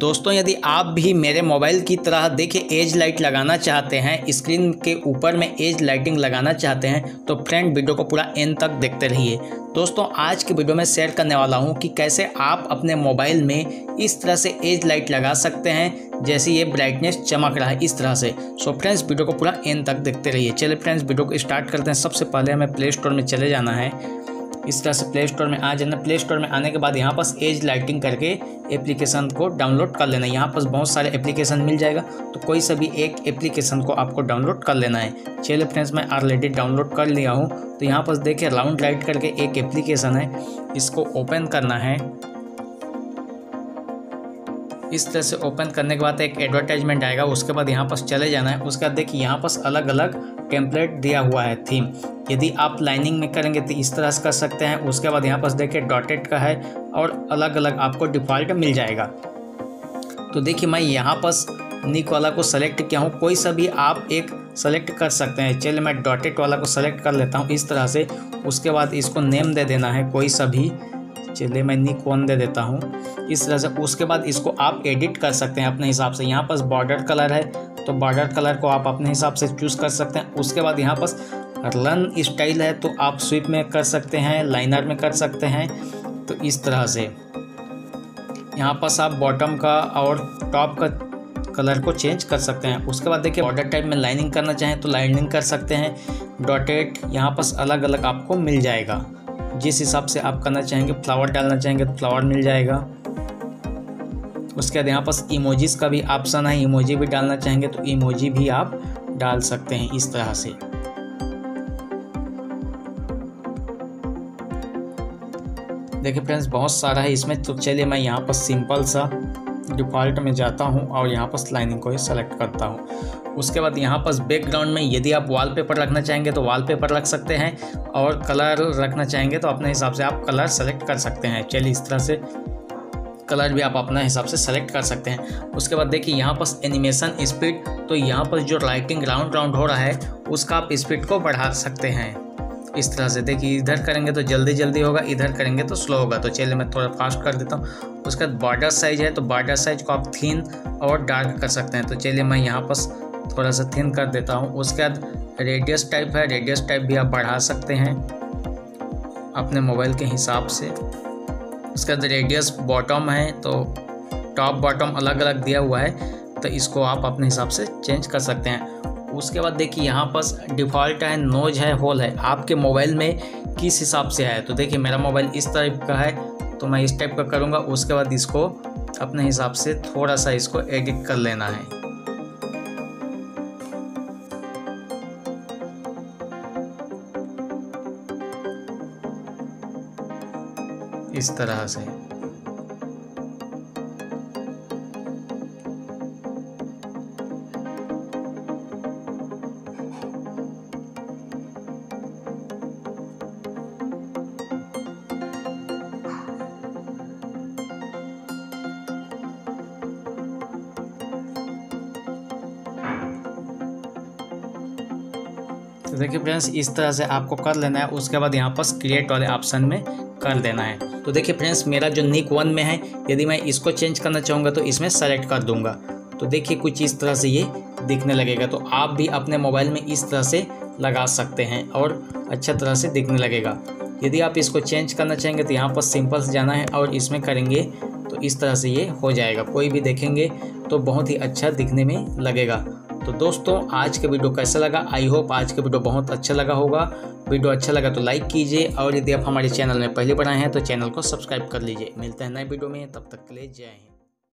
दोस्तों यदि आप भी मेरे मोबाइल की तरह देखिए एज लाइट लगाना चाहते हैं, स्क्रीन के ऊपर में एज लाइटिंग लगाना चाहते हैं तो फ्रेंड वीडियो को पूरा एंड तक देखते रहिए। दोस्तों आज के वीडियो में शेयर करने वाला हूं कि कैसे आप अपने मोबाइल में इस तरह से एज लाइट लगा सकते हैं, जैसे ये ब्राइटनेस चमक रहा है इस तरह से। सो फ्रेंड्स वीडियो को पूरा एंड तक देखते रहिए। चलिए फ्रेंड्स वीडियो को स्टार्ट करते हैं। सबसे पहले हमें प्ले स्टोर में चले जाना है, इस तरह से प्ले स्टोर में आ जाना। प्ले स्टोर में आने के बाद यहाँ पर एज लाइटिंग करके एप्लीकेशन को डाउनलोड कर लेना है। यहाँ पर बहुत सारे एप्लीकेशन मिल जाएगा, तो कोई सा भी एक एप्लीकेशन को आपको डाउनलोड कर लेना है। चलिए फ्रेंड्स मैं ऑलरेडी डाउनलोड कर लिया हूँ। तो यहाँ पर देखिए राउंड लाइट करके एक एप्लीकेशन है, इसको ओपन करना है। इस तरह से ओपन करने के बाद एक एडवर्टाइजमेंट आएगा, उसके बाद यहाँ पर चले जाना है। उसके बाद देखिए यहाँ पर अलग अलग टेम्पलेट दिया हुआ है थीम, यदि आप लाइनिंग में करेंगे तो इस तरह से कर सकते हैं। उसके बाद यहाँ पर देखिए डॉटेड का है और अलग अलग आपको डिफ़ॉल्ट मिल जाएगा। तो देखिए मैं यहाँ पर निक वाला को सेलेक्ट किया हूँ, कोई सा भी आप एक सेलेक्ट कर सकते हैं। चलिए मैं डॉटेड वाला को सेलेक्ट कर लेता हूँ इस तरह से। उसके बाद इसको नेम दे देना है कोई सा भी, चलिए मैं निक वन दे देता हूँ इस तरह से। उसके बाद इसको आप एडिट कर सकते हैं अपने हिसाब से। यहाँ पर बॉर्डर कलर है तो बॉर्डर कलर को आप अपने हिसाब से चूज़ कर सकते हैं। उसके बाद यहाँ पर रन स्टाइल है तो आप स्वीप में कर सकते हैं, लाइनर में कर सकते हैं। तो इस तरह से यहाँ पर आप बॉटम का और टॉप का कलर को चेंज कर सकते हैं। उसके बाद देखिए बॉर्डर टाइप में लाइनिंग करना चाहें तो लाइनिंग कर सकते हैं। डॉटेड यहाँ पर अलग अलग आपको मिल जाएगा, जिस हिसाब से आप करना चाहेंगे। फ्लावर डालना चाहेंगे तो फ्लावर मिल जाएगा। उसके बाद यहाँ पर इमोजीज़ का भी ऑप्शन है, इमोजी भी डालना चाहेंगे तो इमोजी भी आप डाल सकते हैं इस तरह से। देखिए फ्रेंड्स बहुत सारा है इसमें। तो चलिए मैं यहाँ पर सिंपल सा डिफ़ॉल्ट में जाता हूँ और यहाँ पर लाइनिंग को ही सेलेक्ट करता हूँ। उसके बाद यहाँ पर बैकग्राउंड में यदि आप वॉलपेपर रखना चाहेंगे तो वॉलपेपर रख सकते हैं, और कलर रखना चाहेंगे तो अपने हिसाब से आप कलर सेलेक्ट कर सकते हैं। चलिए इस तरह से कलर भी आप अपने हिसाब से सेलेक्ट कर सकते हैं। उसके बाद देखिए यहाँ पर एनिमेशन स्पीड, तो यहाँ पर जो लाइटिंग राउंड राउंड हो रहा है उसका आप स्पीड को बढ़ा सकते हैं इस तरह से। देखिए इधर करेंगे तो जल्दी जल्दी होगा, इधर करेंगे तो स्लो होगा। तो चलिए मैं थोड़ा फास्ट कर देता हूँ। उसके बाद बॉर्डर साइज है तो बॉर्डर साइज को आप थिन और डार्क कर सकते हैं। तो चलिए मैं यहाँ पर थोड़ा सा थिन कर देता हूँ। उसके बाद रेडियस टाइप है, रेडियस टाइप भी आप बढ़ा सकते हैं अपने मोबाइल के हिसाब से। उसके बाद रेडियस बॉटम है तो टॉप बॉटम अलग अलग दिया हुआ है, तो इसको आप अपने हिसाब से चेंज कर सकते हैं। उसके बाद देखिए यहाँ पर डिफ़ॉल्ट है, नोज है, होल है, आपके मोबाइल में किस हिसाब से है। तो देखिए मेरा मोबाइल इस टाइप का है तो मैं इस टाइप का करूँगा। उसके बाद इसको अपने हिसाब से थोड़ा सा इसको एडिट कर लेना है। इस तरह से देखिए फ्रेंड्स इस तरह से आपको कर लेना है। उसके बाद यहाँ पर क्रिएट वाले ऑप्शन में कर देना है। तो देखिए फ्रेंड्स मेरा जो निक वन में है, यदि मैं इसको चेंज करना चाहूँगा तो इसमें सेलेक्ट कर दूंगा। तो देखिए कुछ इस तरह से ये दिखने लगेगा। तो आप भी अपने मोबाइल में इस तरह से लगा सकते हैं और अच्छा तरह से दिखने लगेगा। यदि आप इसको चेंज करना चाहेंगे तो यहाँ पर सिंपल से जाना है और इसमें करेंगे तो इस तरह से ये हो जाएगा। कोई भी देखेंगे तो बहुत ही अच्छा दिखने में लगेगा। तो दोस्तों आज का वीडियो कैसा लगा, आई होप आज का वीडियो बहुत अच्छा लगा होगा। वीडियो अच्छा लगा तो लाइक कीजिए, और यदि आप हमारे चैनल में पहली बार आए हैं तो चैनल को सब्सक्राइब कर लीजिए। मिलते हैं नए वीडियो में, तब तक के लिए जय हिंद।